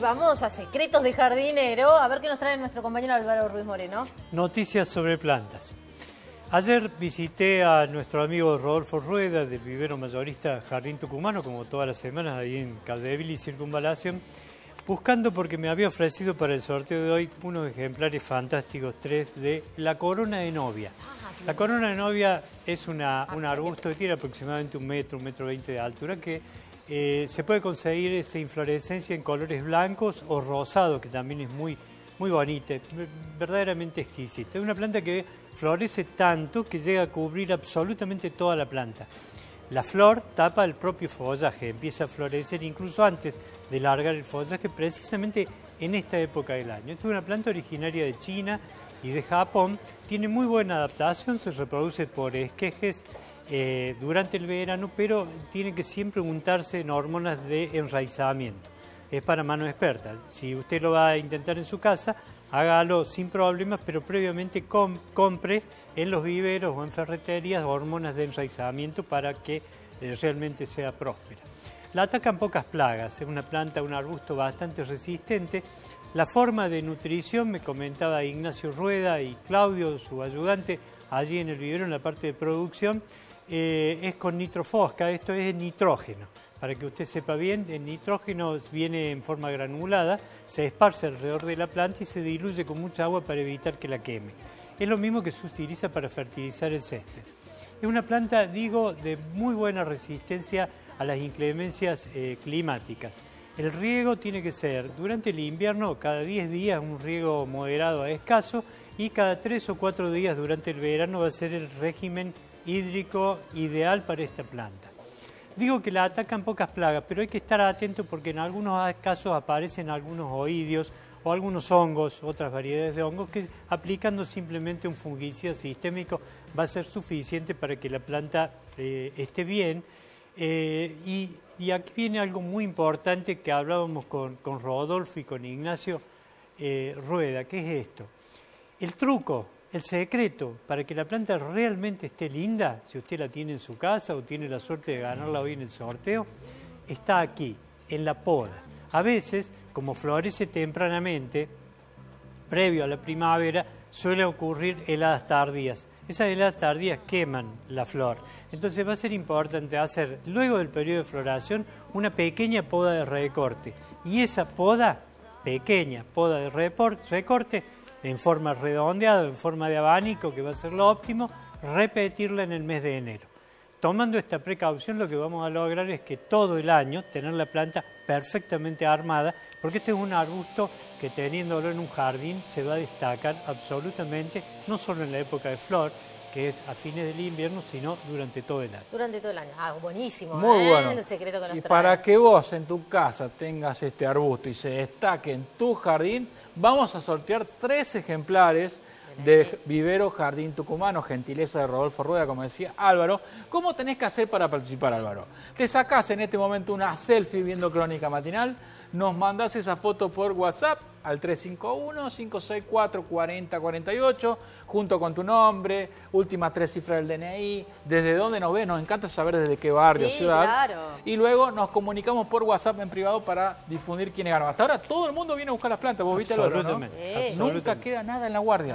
vamos a Secretos de Jardinero, a ver qué nos trae nuestro compañero Álvaro Ruiz Moreno. Noticias sobre plantas. Ayer visité a nuestro amigo Rodolfo Rueda del vivero mayorista Jardín Tucumano, como todas las semanas, ahí en Caldevil y Circunvalación, buscando porque me había ofrecido para el sorteo de hoy unos ejemplares fantásticos, 3 de la corona de novia. La corona de novia es un arbusto que tiene aproximadamente 1 metro, 1,20 m de altura, que se puede conseguir esta inflorescencia en colores blancos o rosados, que también es muy bonita, verdaderamente exquisita. Es una planta que florece tanto que llega a cubrir absolutamente toda la planta. La flor tapa el propio follaje, empieza a florecer incluso antes de largar el follaje, precisamente en esta época del año. Esta es una planta originaria de China y de Japón, tiene muy buena adaptación, se reproduce por esquejes durante el verano, pero tiene que siempre untarse en hormonas de enraizamiento. Es para mano experta. Si usted lo va a intentar en su casa, hágalo sin problemas, pero previamente compre en los viveros o en ferreterías hormonas de enraizamiento para que realmente sea próspera. La atacan pocas plagas, es una planta, un arbusto bastante resistente. La forma de nutrición, me comentaba Ignacio Rueda y Claudio, su ayudante, allí en el vivero, en la parte de producción, es con nitrofosca, esto es nitrógeno. Para que usted sepa bien, el nitrógeno viene en forma granulada, se esparce alrededor de la planta y se diluye con mucha agua para evitar que la queme. Es lo mismo que se utiliza para fertilizar el césped. Es una planta, digo, de muy buena resistencia a las inclemencias climáticas. El riego tiene que ser durante el invierno, cada 10 días un riego moderado a escaso, y cada 3 o 4 días durante el verano va a ser el régimen hídrico ideal para esta planta. Digo que la atacan pocas plagas, pero hay que estar atento porque en algunos casos aparecen algunos oídios o algunos hongos, otras variedades de hongos, que aplicando simplemente un fungicida sistémico va a ser suficiente para que la planta esté bien. Y aquí viene algo muy importante que hablábamos con Rodolfo y con Ignacio Rueda, que es esto. El truco, el secreto para que la planta realmente esté linda, si usted la tiene en su casa o tiene la suerte de ganarla hoy en el sorteo, está aquí, en la poda. A veces, como florece tempranamente, previo a la primavera, suele ocurrir heladas tardías. Esas heladas tardías queman la flor. Entonces va a ser importante hacer, luego del periodo de floración, una pequeña poda de recorte. Y esa poda, pequeña poda de recorte, en forma redondeada, en forma de abanico, que va a ser lo óptimo, repetirla en el mes de enero. Tomando esta precaución, lo que vamos a lograr es que todo el año tener la planta perfectamente armada, porque este es un arbusto que teniéndolo en un jardín se va a destacar absolutamente, no solo en la época de flor, que es a fines del invierno, sino durante todo el año. Durante todo el año. Ah, buenísimo. Muy bueno. El secreto que nos trae. Para que vos en tu casa tengas este arbusto y se destaque en tu jardín, vamos a sortear 3 ejemplares de vivero Jardín Tucumano, gentileza de Rodolfo Rueda, como decía Álvaro. ¿Cómo tenés que hacer para participar, Álvaro? Te sacás en este momento una selfie viendo Crónica Matinal, nos mandás esa foto por WhatsApp al 351-564-4048, junto con tu nombre, últimas 3 cifras del DNI, desde dónde nos ves, nos encanta saber desde qué barrio, sí, ciudad. Claro. Y luego nos comunicamos por WhatsApp en privado para difundir quiénes ganó. Hasta ahora todo el mundo viene a buscar las plantas, vos viste, Álvaro, ¿no? Absolutamente. Nunca queda nada en la guardia.